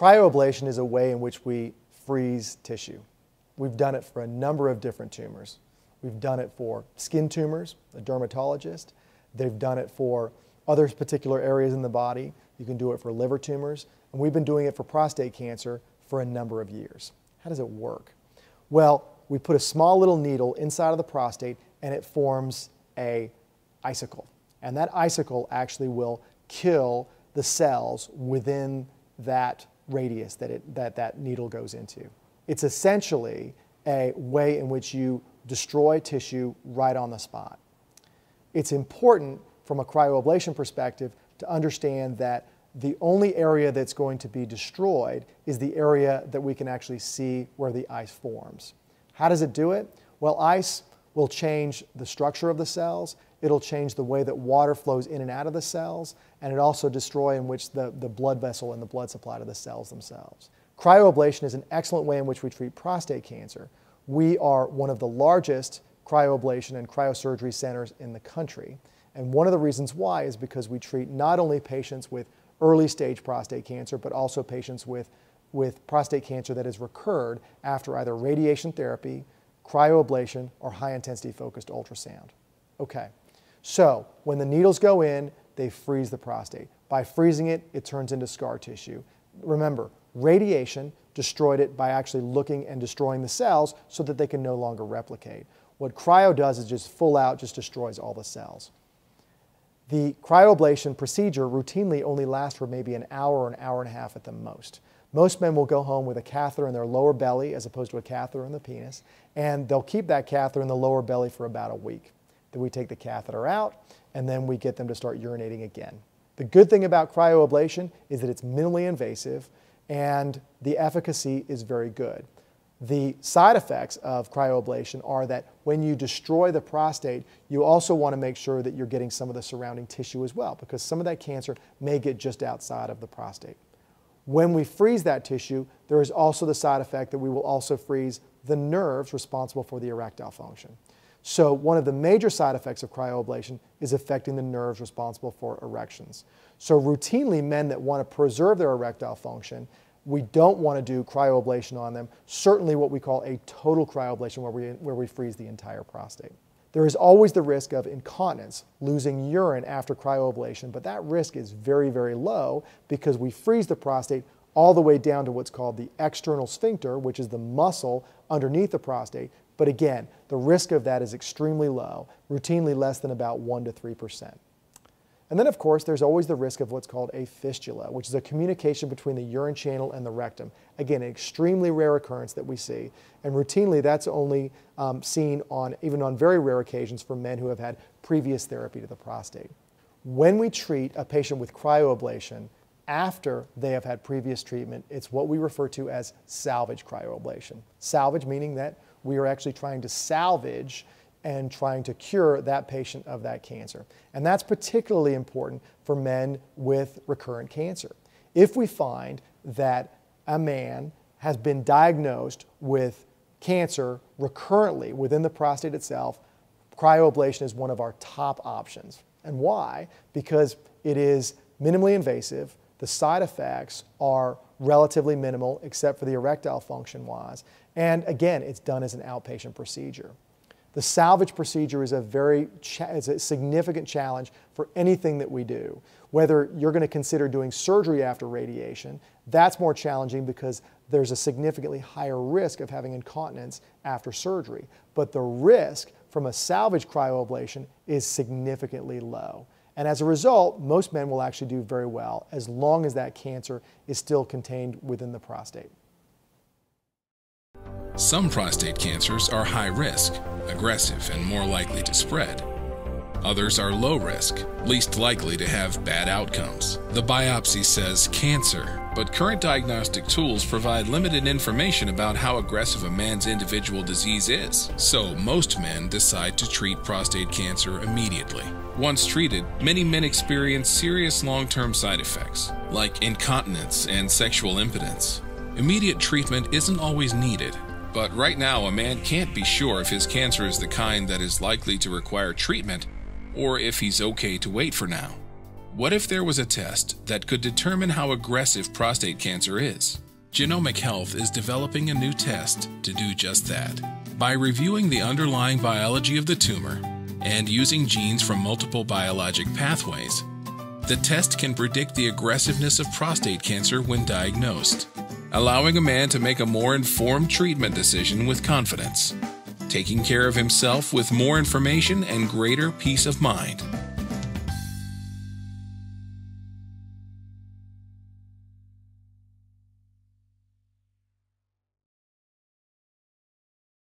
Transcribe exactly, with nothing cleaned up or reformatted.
Cryoablation is a way in which we freeze tissue. We've done it for a number of different tumors. We've done it for skin tumors, a dermatologist. They've done it for other particular areas in the body. You can do it for liver tumors. And we've been doing it for prostate cancer for a number of years. How does it work? Well, we put a small little needle inside of the prostate and it forms an icicle. And that icicle actually will kill the cells within that radius that, it, that that needle goes into. It's essentially a way in which you destroy tissue right on the spot. It's important from a cryoablation perspective to understand that the only area that's going to be destroyed is the area that we can actually see where the ice forms. How does it do it? Well, ice will change the structure of the cells. It'll change the way that water flows in and out of the cells, and it also destroys in which the, the blood vessel and the blood supply to the cells themselves. Cryoablation is an excellent way in which we treat prostate cancer. We are one of the largest cryoablation and cryosurgery centers in the country, and one of the reasons why is because we treat not only patients with early stage prostate cancer, but also patients with, with prostate cancer that has recurred after either radiation therapy, cryoablation, or high intensity focused ultrasound. Okay. So when the needles go in, they freeze the prostate. By freezing it, it turns into scar tissue. Remember, radiation destroyed it by actually looking and destroying the cells so that they can no longer replicate. What cryo does is just full out, just destroys all the cells. The cryoablation procedure routinely only lasts for maybe an hour or an hour and a half at the most. Most men will go home with a catheter in their lower belly as opposed to a catheter in the penis, and they'll keep that catheter in the lower belly for about a week. Then we take the catheter out, and then we get them to start urinating again. The good thing about cryoablation is that it's minimally invasive, and the efficacy is very good. The side effects of cryoablation are that when you destroy the prostate, you also want to make sure that you're getting some of the surrounding tissue as well, because some of that cancer may get just outside of the prostate. When we freeze that tissue, there is also the side effect that we will also freeze the nerves responsible for the erectile function. So one of the major side effects of cryoablation is affecting the nerves responsible for erections. So routinely, men that want to preserve their erectile function, we don't want to do cryoablation on them, certainly what we call a total cryoablation where we, where we freeze the entire prostate. There is always the risk of incontinence, losing urine after cryoablation, but that risk is very, very low because we freeze the prostate all the way down to what's called the external sphincter, which is the muscle underneath the prostate. But again, the risk of that is extremely low, routinely less than about one to three percent. And then, of course, there's always the risk of what's called a fistula, which is a communication between the urine channel and the rectum. Again, an extremely rare occurrence that we see. And routinely, that's only um, seen on, even on very rare occasions, for men who have had previous therapy to the prostate. When we treat a patient with cryoablation after they have had previous treatment, it's what we refer to as salvage cryoablation. Salvage meaning that we are actually trying to salvage and trying to cure that patient of that cancer. And that's particularly important for men with recurrent cancer. If we find that a man has been diagnosed with cancer recurrently within the prostate itself, cryoablation is one of our top options. And why? Because it is minimally invasive, the side effects are relatively minimal, except for the erectile function-wise. And again, it's done as an outpatient procedure. The salvage procedure is a very it's a significant challenge for anything that we do. Whether you're going to consider doing surgery after radiation, that's more challenging because there's a significantly higher risk of having incontinence after surgery. But the risk from a salvage cryoablation is significantly low. And as a result, most men will actually do very well as long as that cancer is still contained within the prostate. Some prostate cancers are high risk, aggressive, and more likely to spread. Others are low risk, least likely to have bad outcomes. The biopsy says cancer, but current diagnostic tools provide limited information about how aggressive a man's individual disease is. So most men decide to treat prostate cancer immediately. Once treated, many men experience serious long-term side effects, like incontinence and sexual impotence. Immediate treatment isn't always needed. But right now, a man can't be sure if his cancer is the kind that is likely to require treatment or if he's okay to wait for now. What if there was a test that could determine how aggressive prostate cancer is? Genomic Health is developing a new test to do just that. By reviewing the underlying biology of the tumor and using genes from multiple biologic pathways, the test can predict the aggressiveness of prostate cancer when diagnosed, allowing a man to make a more informed treatment decision with confidence, taking care of himself with more information and greater peace of mind.